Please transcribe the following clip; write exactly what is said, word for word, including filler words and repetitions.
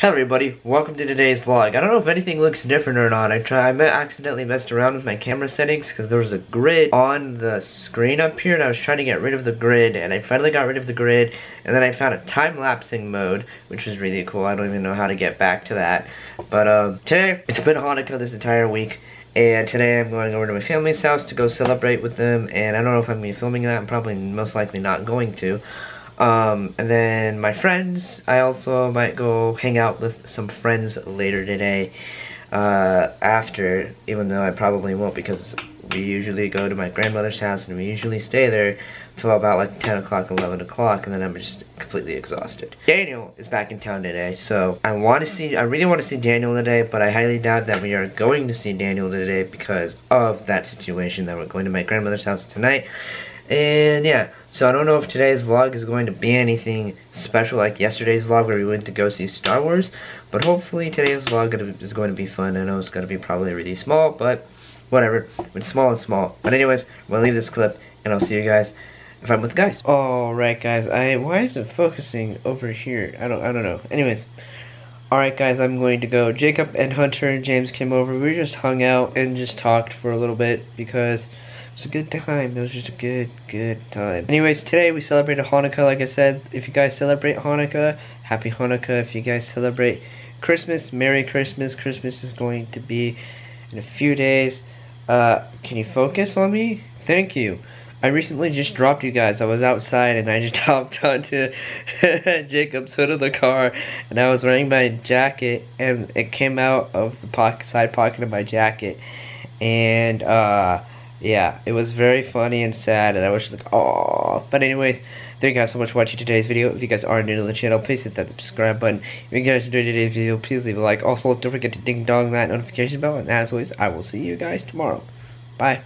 Hello everybody, welcome to today's vlog. I don't know if anything looks different or not. I try, I accidentally messed around with my camera settings because there was a grid on the screen up here and I was trying to get rid of the grid and I finally got rid of the grid and then I found a time-lapsing mode, which was really cool. I don't even know how to get back to that. But uh, today, it's been Hanukkah this entire week and today I'm going over to my family's house to go celebrate with them and I don't know if I'm going to be filming that. I'm probably most likely not going to. Um, and then my friends, I also might go hang out with some friends later today, uh, after, even though I probably won't because we usually go to my grandmother's house and we usually stay there till about like ten o'clock, eleven o'clock, and then I'm just completely exhausted. Daniel is back in town today, so I want to see, I really want to see Daniel today, but I highly doubt that we are going to see Daniel today because of that situation that we're going to my grandmother's house tonight. And yeah, so I don't know if today's vlog is going to be anything special like yesterday's vlog where we went to go see Star Wars, but hopefully today's vlog is going to be fun. I know it's going to be probably really small, but whatever. It's small and small. But anyways, I'm going to leave this clip, and I'll see you guys if I'm with the guys. Alright guys, I why is it focusing over here? I don't, I don't know. Anyways, alright guys, I'm going to go. Jacob and Hunter and James came over. We just hung out and just talked for a little bit because it was a good time. It was just a good, good time. Anyways, today we celebrated Hanukkah. Like I said, if you guys celebrate Hanukkah, happy Hanukkah. If you guys celebrate Christmas, Merry Christmas. Christmas is going to be in a few days. Uh, can you focus on me? Thank you. I recently just dropped you guys. I was outside and I just hopped onto Jacob's hood of the car and I was wearing my jacket and it came out of the pocket, side pocket of my jacket. And, uh... yeah, it was very funny and sad, and I was just like, aww. But anyways, thank you guys so much for watching today's video. If you guys are new to the channel, please hit that subscribe button. If you guys enjoyed today's video, please leave a like. Also, don't forget to ding-dong that notification bell, and as always, I will see you guys tomorrow. Bye.